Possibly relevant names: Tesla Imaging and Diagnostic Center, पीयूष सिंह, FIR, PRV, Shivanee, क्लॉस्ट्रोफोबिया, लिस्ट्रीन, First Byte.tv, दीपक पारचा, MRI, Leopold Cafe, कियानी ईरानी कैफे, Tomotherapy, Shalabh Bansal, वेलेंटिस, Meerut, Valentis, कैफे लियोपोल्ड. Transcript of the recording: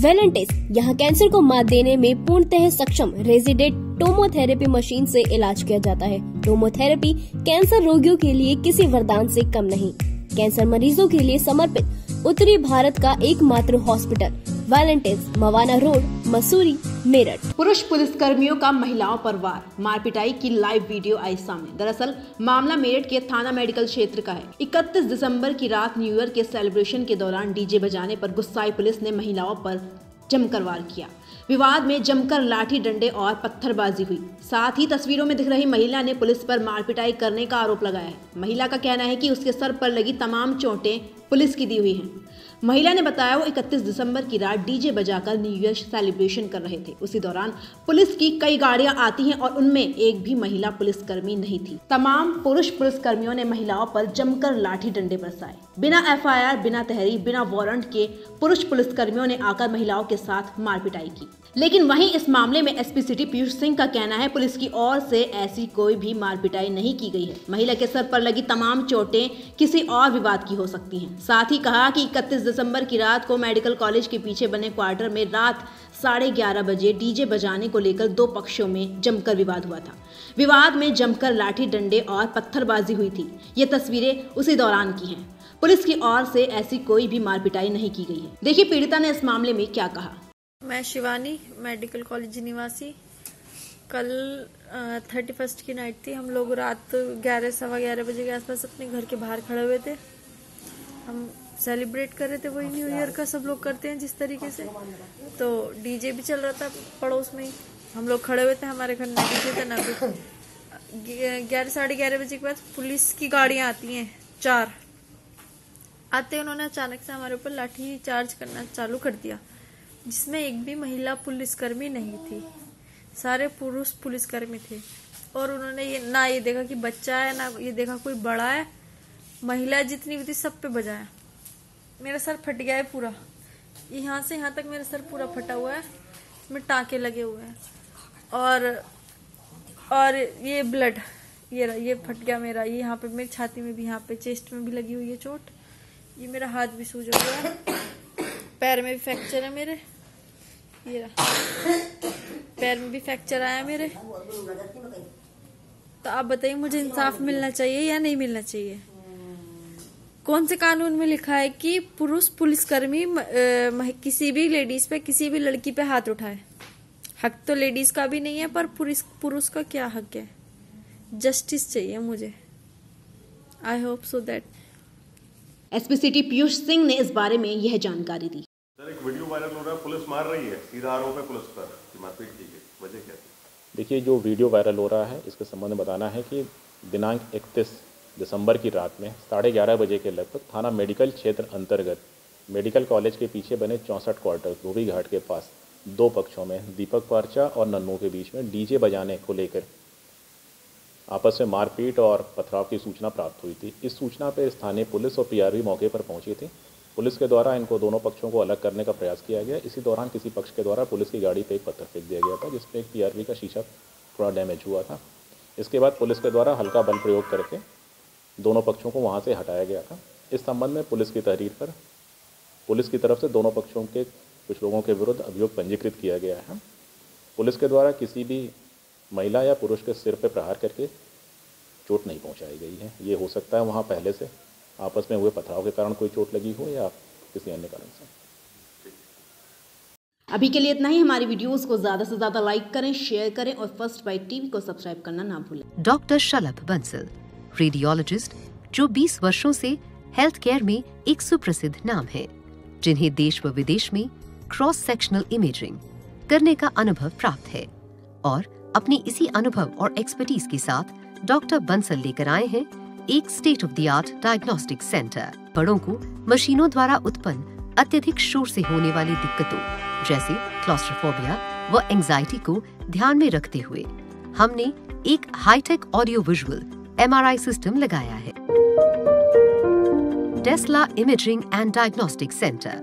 वेलेंटिस यहाँ कैंसर को मात देने में पूर्णतः सक्षम रेजिडेंट टोमोथेरेपी मशीन से इलाज किया जाता है। टोमोथेरेपी कैंसर रोगियों के लिए किसी वरदान से कम नहीं। कैंसर मरीजों के लिए समर्पित उत्तरी भारत का एकमात्र hospital Valentis, Mawana road, Mussoorie, Meerut. पुरुष पुलिस कर्मियों का महिलाओं पर वार, मारपिटाई की लाइव वीडियो आई सामने। दरअसल मामला मेरठ के थाना मेडिकल क्षेत्र का है। 31 दिसंबर की रात न्यू ईयर के सेलिब्रेशन के दौरान डीजे बजाने पर गुस्साई पुलिस ने महिलाओं पर जमकर वार किया। विवाद में जमकर लाठी डंडे और पत्थरबाजी हुई। साथ ही तस्वीरों में दिख रही महिला ने पुलिस पर मारपिटाई करने का आरोप लगाया है। महिला का कहना है कि उसके सर पर लगी तमाम चोटें पुलिस की दी हुई हैं। महिला ने बताया वो 31 दिसंबर की रात डीजे बजाकर न्यू ईयर सेलिब्रेशन कर रहे थे। उसी दौरान पुलिस की कई गाड़ियां आती हैं और उनमें एक भी महिला पुलिसकर्मी नहीं थी। तमाम पुलिसकर्मियों ने महिलाओं पर जमकर लाठी डंडे बरसाए। बिना FIR, बिना तहरीर, बिना वारंट के पुरुष पुलिसकर्मियों ने आकर महिलाओं के साथ मारपिटाई की। लेकिन वहीं इस मामले में एसपी सिटी पीयूष सिंह का कहना है पुलिस की ओर से ऐसी कोई भी मारपिटाई नहीं की गई है। महिला के सर पर लगी तमाम चोटें किसी और विवाद की हो सकती हैं। साथ ही कहा कि 31 दिसंबर की रात को मेडिकल कॉलेज के पीछे बने क्वार्टर में रात 11:30 बजे डीजे बजाने को लेकर दो पक्षों में जमकर विवाद हुआ था। विवाद में जमकर लाठी डंडे और पत्थरबाजी हुई थी। ये तस्वीरें उसी दौरान की हैं। पुलिस की ओर से ऐसी कोई भी मारपिटाई नहीं की गई है। देखिए पीड़िता ने इस मामले में क्या कहा। मैं शिवानी, मेडिकल कॉलेज निवासी। कल 31st की नाइट थी। हम लोग रात 11-11:15 बजे के आसपास अपने घर के बाहर खड़े हुए थे। हम सेलिब्रेट कर रहे थे, वही न्यू ईयर का सब लोग करते हैं जिस तरीके से। तो डीजे भी चल रहा था पड़ोस में ही। हम लोग खड़े हुए थे, हमारे घर ना डीजे था ना कुछ। 11-11:30 बजे के बाद पुलिस की गाड़ियाँ आती हैं, 4 आते। उन्होंने अचानक से हमारे ऊपर लाठी चार्ज करना चालू कर दिया, जिसमें एक भी महिला पुलिसकर्मी नहीं थी। सारे पुरुष पुलिसकर्मी थे। और उन्होंने ये देखा कि बच्चा है, ना ये देखा कोई बड़ा है। महिला जितनी भी थी सब पे बजाया। मेरा सर फट गया है पूरा, यहाँ से यहाँ तक मेरा सर पूरा फटा हुआ है। इसमें टाँके लगे हुए हैं और ये ब्लड ये फट गया मेरा। ये यहाँ पे मेरी छाती में भी, यहाँ पे चेस्ट में भी लगी हुई है चोट। ये मेरा हाथ भी सूजा हुआ है, पैर में भी फ्रैक्चर है मेरे। ये पैर में भी फ्रैक्चर आया मेरे। तो आप बताइए मुझे इंसाफ मिलना चाहिए या नहीं मिलना चाहिए? कौन से कानून में लिखा है कि पुरुष पुलिसकर्मी किसी भी लेडीज पे, किसी भी लड़की पे हाथ उठाए? हक तो लेडीज का भी नहीं है, पर पुरुष का क्या हक है? जस्टिस चाहिए मुझे। I hope so that. SP city पीयूष सिंह ने इस बारे में यह जानकारी दी। सर, एक वीडियो वायरल हो रहा है, पुलिस मार रही है, सीधा आरोप है पुलिस पर कि मारपीट की गई, वजह क्या थी? देखिए, जो वीडियो वायरल हो रहा है इसके संबंध में बताना है कि दिनांक 31 दिसंबर की रात में 11:30 बजे के लगभग थाना मेडिकल क्षेत्र अंतर्गत मेडिकल कॉलेज के पीछे बने 64 क्वार्टर धोबी घाट के पास दो पक्षों में, दीपक पारचा और नन्मो के बीच में डीजे बजाने को लेकर आपस में मारपीट और पथराव की सूचना प्राप्त हुई थी। इस सूचना पर स्थानीय पुलिस और PRV मौके पर पहुंची थी। पुलिस के द्वारा इनको दोनों पक्षों को अलग करने का प्रयास किया गया। इसी दौरान किसी पक्ष के द्वारा पुलिस की गाड़ी पर एक पत्थर फेंक दिया गया था, जिसमें एक PRV का शीशा थोड़ा डैमेज हुआ था। इसके बाद पुलिस के द्वारा हल्का बल प्रयोग करके दोनों पक्षों को वहाँ से हटाया गया था। इस संबंध में पुलिस की तहरीर पर पुलिस की तरफ से दोनों पक्षों के कुछ लोगों के विरुद्ध अभियोग पंजीकृत किया गया है। पुलिस के द्वारा किसी भी महिला या पुरुष के सिर पर प्रहार करके चोट नहीं पहुँचाई गई है। ये हो सकता है वहाँ पहले से आपस में हुए पथराव के कारण कोई चोट लगी हो या किसी अन्य कारण से। अभी के लिए इतना ही। हमारी वीडियोस को ज्यादा से ज्यादा लाइक करें, शेयर करें और फर्स्ट बाइट टीवी को सब्सक्राइब करना ना भूलें। डॉक्टर शलभ बंसल, रेडियोलॉजिस्ट जो 20 वर्षों से हेल्थ केयर में एक सुप्रसिद्ध नाम है, जिन्हें देश व विदेश में क्रॉस सेक्शनल इमेजिंग करने का अनुभव प्राप्त है। और अपने इसी अनुभव और एक्सपर्टीज के साथ डॉक्टर बंसल लेकर आए हैं एक state of the art diagnostic centre. बड़ों को मशीनों द्वारा उत्पन्न अत्यधिक शोर से होने वाली दिक्कतों जैसे क्लॉस्ट्रोफोबिया व एंजाइटी को ध्यान में रखते हुए हमने एक hi tech audio visual MRI system लगाया है। Tesla imaging and diagnostic centre.